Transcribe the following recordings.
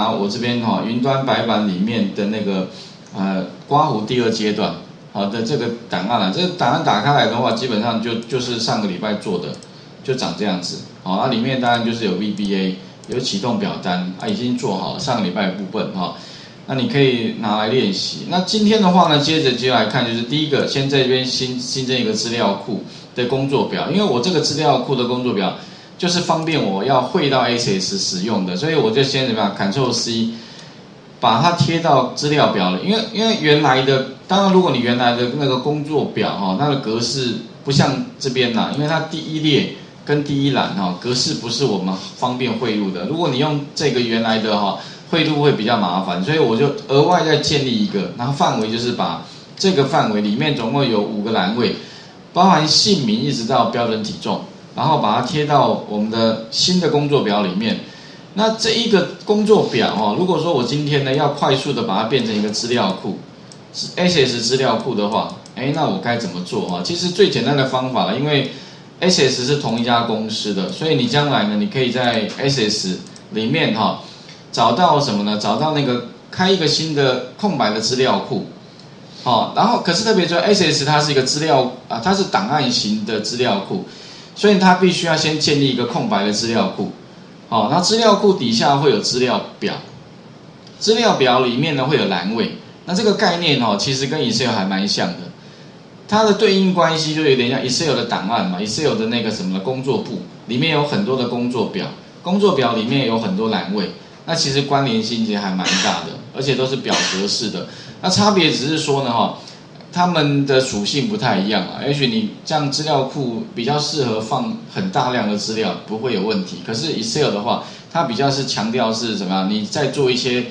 拿我这边哈云端白板里面的那个刮胡第二阶段好的这个档案啊，这个档案打开来的话，基本上就是上个礼拜做的，就长这样子。好、啊，那里面当然就是有 VBA， 有启动表单啊，已经做好了上个礼拜的部分哈、啊。那你可以拿来练习。那今天的话呢，接下来看就是第一个，先在这边新增一个资料库的工作表，因为我这个资料库的工作表就是方便我要汇到 Access 使用的，所以我就先怎么样 ，Ctrl C。 把它贴到资料表了，因为原来的，当然如果你原来的那个工作表哈，它的格式不像这边啦，因为它第一列跟第一栏哈格式不是我们方便汇入的。如果你用这个原来的哈汇入会比较麻烦，所以我就额外再建立一个，然后范围就是把这个范围里面总共有5个栏位，包含姓名一直到标准体重，然后把它贴到我们的新的工作表里面。 那这一个工作表哦，如果说我今天呢要快速的把它变成一个资料库 ，Access 资料库的话，哎，那我该怎么做啊？其实最简单的方法了，因为 Access 是同一家公司的，所以你将来呢，你可以在 Access 里面哈、找到什么呢？找到那个开一个新的空白的资料库，哦，然后可是特别注意 Access 它是一个资料啊，它是档案型的资料库，所以它必须要先建立一个空白的资料库。 好，那资料库底下会有资料表，资料表里面呢会有栏位。那这个概念哦，其实跟 Excel 还蛮像的，它的对应关系就有点像 Excel 的档案嘛 ，Excel 的那个什么的工作簿里面有很多的工作表，工作表里面有很多栏位，那其实关联性其实还蛮大的，而且都是表格式的。那差别只是说呢哈，它们的属性不太一样啊。也许你这样资料库比较适合放很大量的资料，不会有问题。可是 Excel 的话，它比较是强调是什么样？你在做一些，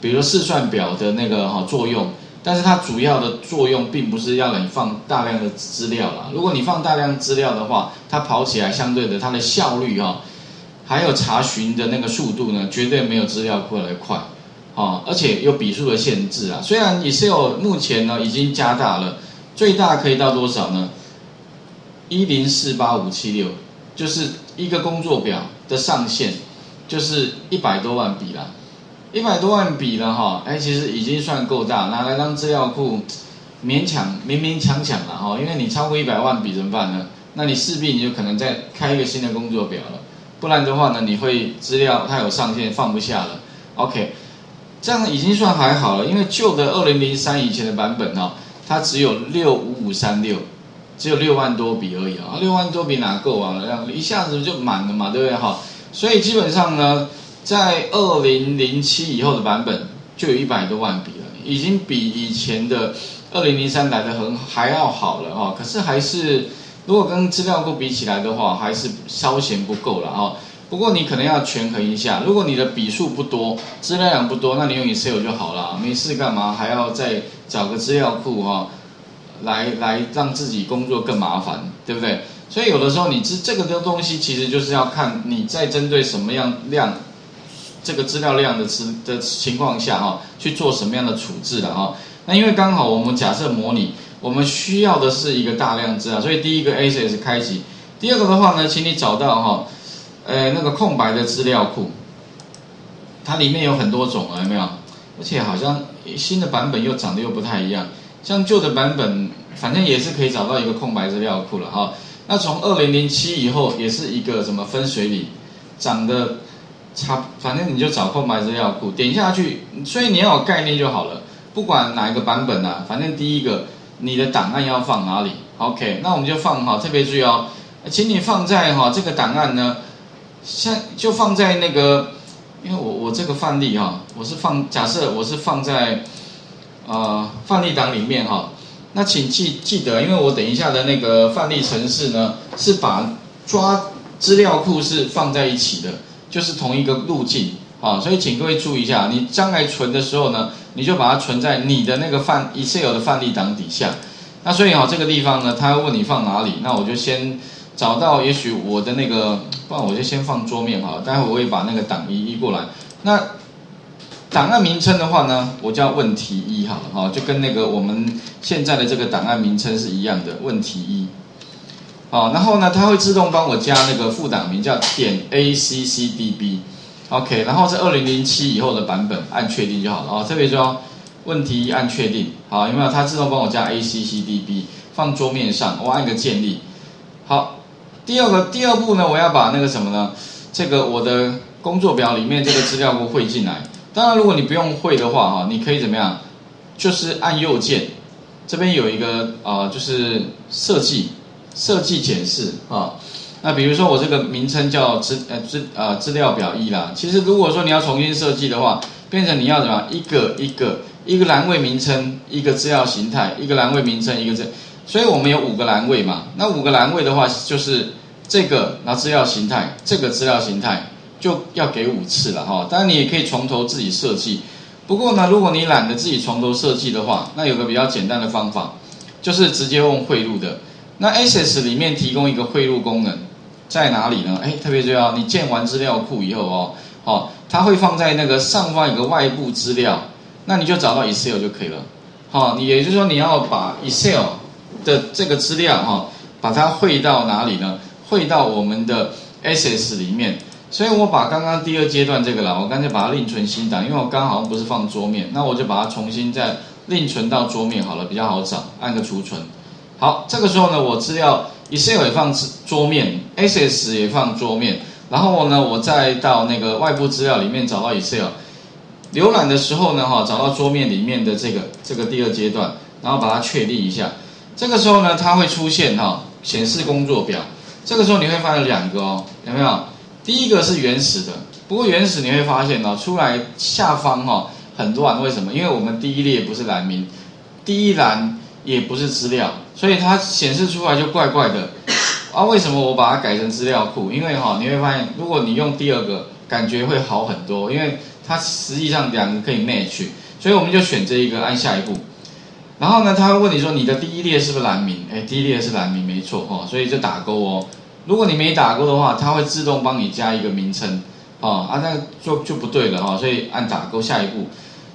比如说试算表的那个作用，但是它主要的作用并不是要你放大量的资料啦。如果你放大量资料的话，它跑起来相对的它的效率哈、还有查询的那个速度呢，绝对没有资料库来快。 哦，而且有笔数的限制啊。虽然 Excel 目前呢已经加大了，最大可以到多少呢？1048576，就是一个工作表的上限，就是100多万笔啦，100多万笔了哈。哎，其实已经算够大，拿来当资料库，勉强了哈。因为你超过100万笔怎么办呢？那你势必你就可能再开一个新的工作表了，不然的话呢，你会资料它有上限，放不下了。OK。 这样已经算还好了，因为旧的2003以前的版本哦，它只有65536，只有6万多笔而已啊，6万多笔哪够啊？一下子就满了嘛，对不对哈？所以基本上呢，在2007以后的版本就有100多万笔了，已经比以前的2003来的还要好了哦。可是还是，如果跟资料库比起来的话，还是稍嫌不够了哦。 不过你可能要权衡一下，如果你的笔数不多，资料量不多，那你用 Excel 就好了，没事干嘛还要再找个资料库哈、来让自己工作更麻烦，对不对？所以有的时候你这个东西其实就是要看你在针对什么样量，这个资料量的情况下哈、去做什么样的处置了哈、那因为刚好我们假设模拟，我们需要的是一个大量资料，所以第一个 Access 开启，第二个的话呢，请你找到哈。那个空白的资料库，它里面有很多种啊，有没有？而且好像新的版本又长得又不太一样，像旧的版本，反正也是可以找到一个空白资料库了哈。那从2007以后，也是一个什么分水岭，长得差，反正你就找空白资料库，点下去，所以你要有概念就好了。不管哪一个版本啊，反正第一个你的档案要放哪里 ？OK， 那我们就放哈，特别注意哦，请你放在哈这个档案呢。 像就放在那个，因为我这个范例哈、我是假设我是放在范例档里面哈、那请记得，因为我等一下的那个范例程式呢是把抓资料库是放在一起的，就是同一个路径啊、所以请各位注意一下，你将来存的时候呢，你就把它存在你的那个Excel 的范例档底下。那所以哈、这个地方呢，他要问你放哪里，那我就先。 找到，也许我的那个，不然我就先放桌面好了。待会我会把那个档移过来。那档案名称的话呢，我叫问题一好了哈，就跟那个我们现在的这个档案名称是一样的，问题一。好，然后呢，它会自动帮我加那个副档名叫点 ACCDB。OK， 然后是2007以后的版本，按确定就好了哦。特别重要，问题按确定，好，有没有？它自动帮我加 ACCDB 放桌面上，我按个建立。好，第二步呢，我要把那个什么呢？这个我的工作表里面这个资料库汇进来。当然，如果你不用汇的话，哈，你可以怎么样？就是按右键，这边有一个就是设计检视啊。那比如说我这个名称叫资料表1啦，其实如果说你要重新设计的话，变成你要怎么样一个栏位名称，一个资料形态，一个栏位名称，一个这，所以我们有5个栏位嘛。那5个栏位的话，就是这个然后资料形态，这个资料形态就要给5次了哈。当然你也可以从头自己设计，不过呢，如果你懒得自己从头设计的话，那有个比较简单的方法，就是直接用汇入的。那 Access 里面提供一个汇入功能。在哪里呢？哎，特别重要，你建完资料库以后哦，好，它会放在那个上方有个外部资料，那你就找到 Excel 就可以了。好，你也就是说你要把 Excel 的这个资料哈，把它汇到哪里呢？汇到我们的 Access 里面。所以我把刚刚第二阶段这个啦，我干脆把它另存新档，因为我刚好像不是放桌面，那我就把它重新再另存到桌面好了，比较好找。按个储存。好，这个时候呢，我资料。Excel 也放桌面 ，Access 也放桌面，然后呢，我再到那个外部资料里面找到 Excel， 浏览的时候呢，哈，找到桌面里面的这个第二阶段，然后把它确定一下。这个时候呢，它会出现哈显示工作表。这个时候你会发现2个哦，有没有？第一个是原始的，不过原始你会发现哦，出来下方哈很乱，为什么？因为我们第一列不是栏名，第一栏也不是资料。所以它显示出来就怪怪的，啊，为什么我把它改成资料库？因为哈，你会发现，如果你用第二个，感觉会好很多，因为它实际上2个可以 match， 所以我们就选这一个，按下一步。然后呢，它会问你说你的第一列是不是栏名？哎，第一列是栏名，没错哈，所以就打勾哦。如果你没打勾的话，它会自动帮你加一个名称，啊，那就不对了哈，所以按打勾下一步。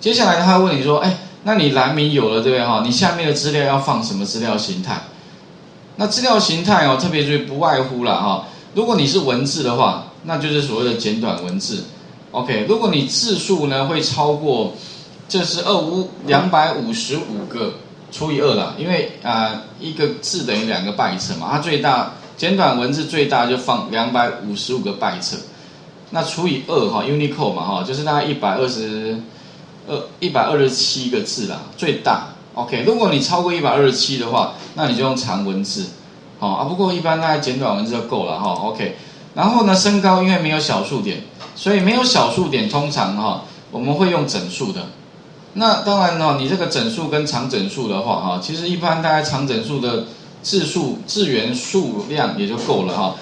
接下来它会问你说，哎。那你栏名有了，对不对哈？你下面的资料要放什么资料形态？那资料形态哦，特别注意不外乎啦哈。如果你是文字的话，那就是所谓的简短文字。OK， 如果你字数呢会超过，这是255个除以2啦，因为一个字等于2个byte嘛，它最大简短文字最大就放255个byte，那除以2哈 ，Unicode 嘛哈，就是大概127个字啦，最大。OK， 如果你超过127的话，那你就用长文字。好、啊，不过一般大概简短文字就够了哈、哦。OK， 然后呢，身高因为没有小数点，所以没有小数点通常哈、哦、我们会用整数的。那当然哦，你这个整数跟长整数的话哈、哦，其实一般大概长整数的字元数量也就够了哈、哦。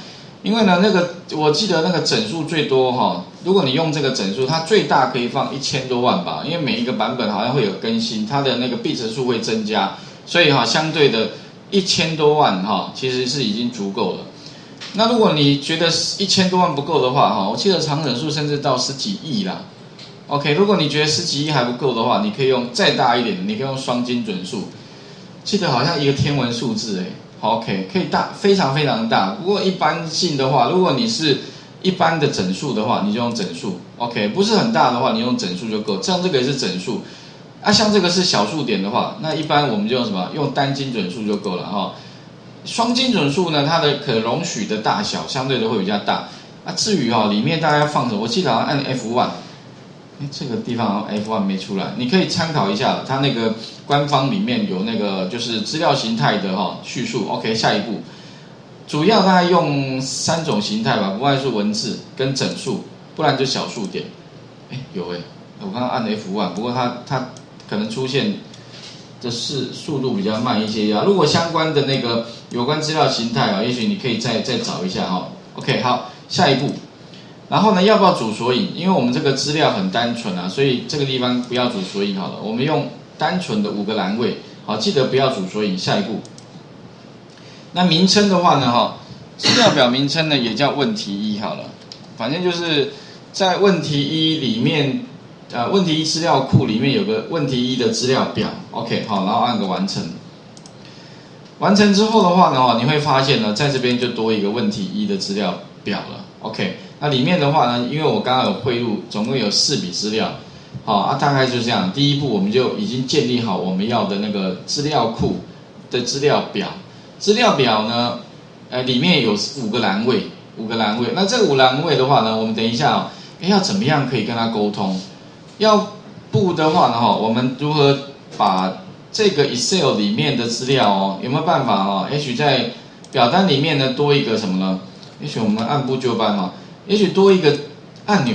因为呢，那个我记得那个整数最多哈、哦，如果你用这个整数，它最大可以放1000多万吧，因为每一个版本好像会有更新，它的那个bit数会增加，所以哈、哦，相对的1000多万哈、哦，其实是已经足够了。那如果你觉得1000多万不够的话哈、哦，我记得长整数甚至到10几亿啦。OK， 如果你觉得10几亿还不够的话，你可以用再大一点的，你可以用双精准数，记得好像一个天文数字哎。OK， 可以大，非常非常大。不过一般性的话，如果你是一般的整数的话，你就用整数。OK， 不是很大的话，你用整数就够。像这个也是整数，啊，像这个是小数点的话，那一般我们就用什么？用单精准数就够了哈、哦。双精准数呢，它的可容许的大小相对的会比较大。啊，至于哈、哦、里面大概放什么，我记得好像按 F1， 这个地方 F1 没出来，你可以参考一下它那个。官方里面有那个就是资料形态的哈叙述 ，OK， 下一步主要大概用3种形态吧，不外是文字跟整数，不然就小数点。哎，有哎，我刚刚按 F1， 不过它可能出现的是速度比较慢一些呀。如果相关的那个有关资料形态啊，也许你可以再找一下哈。OK， 好，下一步，然后呢要不要主索引？因为我们这个资料很单纯啊，所以这个地方不要主索引好了，我们用。单纯的5个栏位，好，记得不要主索引。下一步，那名称的话呢，哈，资料表名称呢也叫问题1好了，反正就是在问题1里面，问题1资料库里面有个问题1的资料表 ，OK， 好，然后按个完成。完成之后的话呢，你会发现呢，在这边就多一个问题1的资料表了 ，OK，那里面的话呢，因为我刚刚有汇入，总共有4笔资料，好啊，大概就这样。第一步我们就已经建立好我们要的那个资料库的资料表。资料表呢，里面有5个栏位。那这5栏位的话呢，我们等一下哦，要怎么样可以跟他沟通？要不的话呢，我们如何把这个 Excel 里面的资料哦，有没有办法哦？也许在表单里面呢多一个什么呢？也许我们按部就班哦。 也许多一个按钮，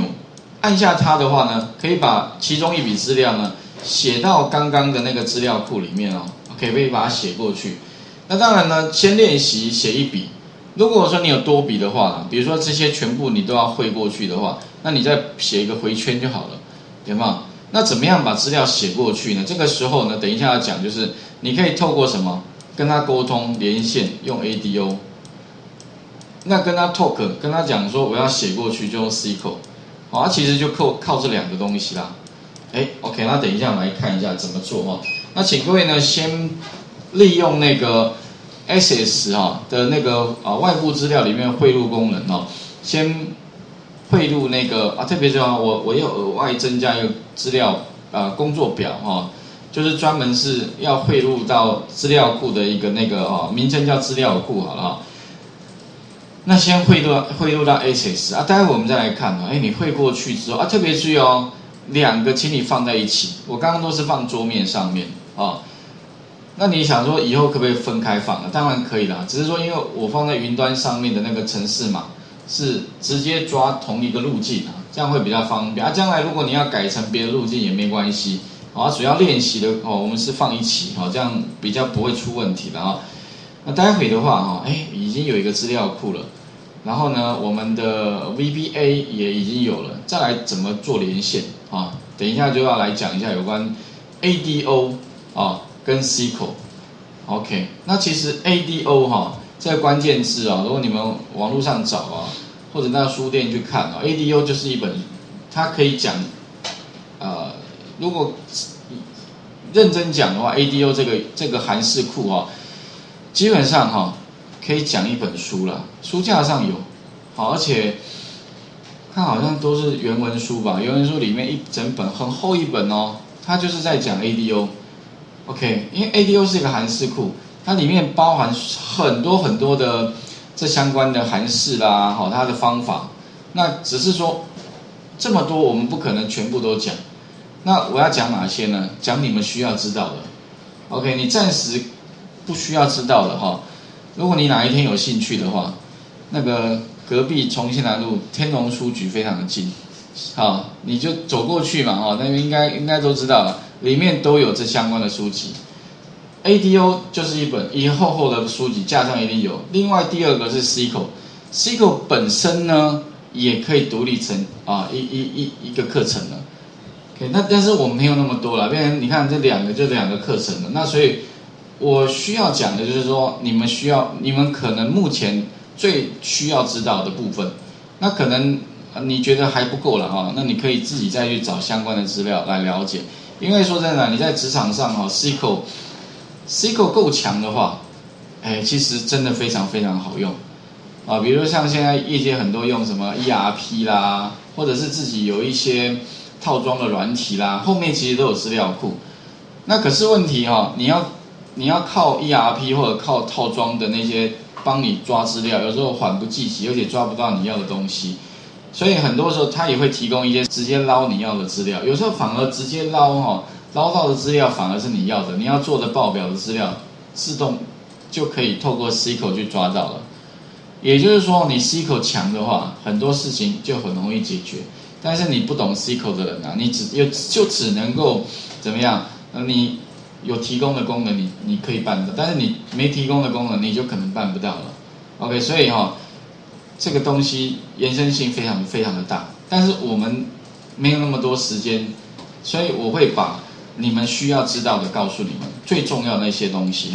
按下它的话呢，可以把其中1笔资料呢写到刚刚的那个资料库里面哦，可以把它写过去。那当然呢，先练习写1笔。如果说你有多笔的话呢，比如说这些全部你都要汇过去的话，那你再写一个回圈就好了，对吗？那怎么样把资料写过去呢？这个时候呢，等一下要讲就是你可以透过什么跟他沟通连线，用 ADO。 那跟他 talk， 跟他讲说我要写过去就用 SQL， 好，啊，其实就靠这2个东西啦。OK， 那等一下我们来看一下怎么做哦。那请各位呢先利用那个 Access 啊的那个外部资料里面汇入功能哦，先汇入那个特别是我又额外增加一个资料工作表哦，就是专门是要汇入到资料库的一个那个名称叫资料库好了哦。 那先汇入到 Access 啊，待会我们再来看哦。你汇过去之后啊，特别注意哦，2个请你放在一起。我刚刚都是放桌面上面哦。那你想说以后可不可以分开放啊？当然可以啦，只是说因为我放在云端上面的那个程式码是直接抓同一个路径啊，这样会比较方便啊。将来如果你要改成别的路径也没关系啊，主要练习的哦，我们是放一起哦，这样比较不会出问题的啊。 那待会的话哈，已经有一个资料库了，然后呢，我们的 VBA 也已经有了，再来怎么做连线啊？等一下就要来讲一下有关 ADO 啊跟 SQL。OK， 那其实 ADO 哈这个关键字啊，如果你们网络上找啊，或者到书店去看啊 ，ADO 就是一本，它可以讲，如果认真讲的话 ，ADO 这个函式库啊。 基本上哈，可以讲一本书啦，书架上有，好，而且它好像都是原文书吧，原文书里面一整本很厚一本哦，它就是在讲 ADO。OK， 因为 ADO 是一个函式库，它里面包含很多的这相关的函式啦，好，它的方法。那只是说这么多，我们不可能全部都讲。那我要讲哪些呢？讲你们需要知道的。OK， 你暂时。 不需要知道的哈，如果你哪一天有兴趣的话，那个隔壁重庆南路天龙书局非常的近，好，你就走过去嘛哈，那边应该都知道了，里面都有这相关的书籍。ADO 就是一本厚厚的书籍，架上一定有。另外第2个是 SQL 本身呢也可以独立成一个课程了。OK， 那但是我们没有那么多了，变成你看这2个课程了，那所以。 我需要讲的就是说，你们可能目前最需要知道的部分，那可能你觉得还不够了哈，那你可以自己再去找相关的资料来了解。因为说真的，你在职场上哈 ，SQL 够强的话，其实真的非常好用啊。比如说像现在业界很多用什么 ERP 啦，或者是自己有一些套装的软体啦，后面其实都有资料库。那可是问题哈，你要靠 ERP 或者靠套装的那些帮你抓资料，有时候缓不济急，而且抓不到你要的东西，所以很多时候它也会提供一些直接捞你要的资料，有时候反而直接捞到的资料反而是你要的，你要做的报表的资料自动就可以透过 SQL 去抓到了。也就是说，你 SQL 强的话，很多事情就很容易解决。但是你不懂 SQL 的人啊，你就只能够怎么样？你。 有提供的功能你可以办到，但是你没提供的功能，你就可能办不到了。OK， 所以这个东西延伸性非常的大，但是我们没有那么多时间，所以我会把你们需要知道的告诉你们，最重要的一些东西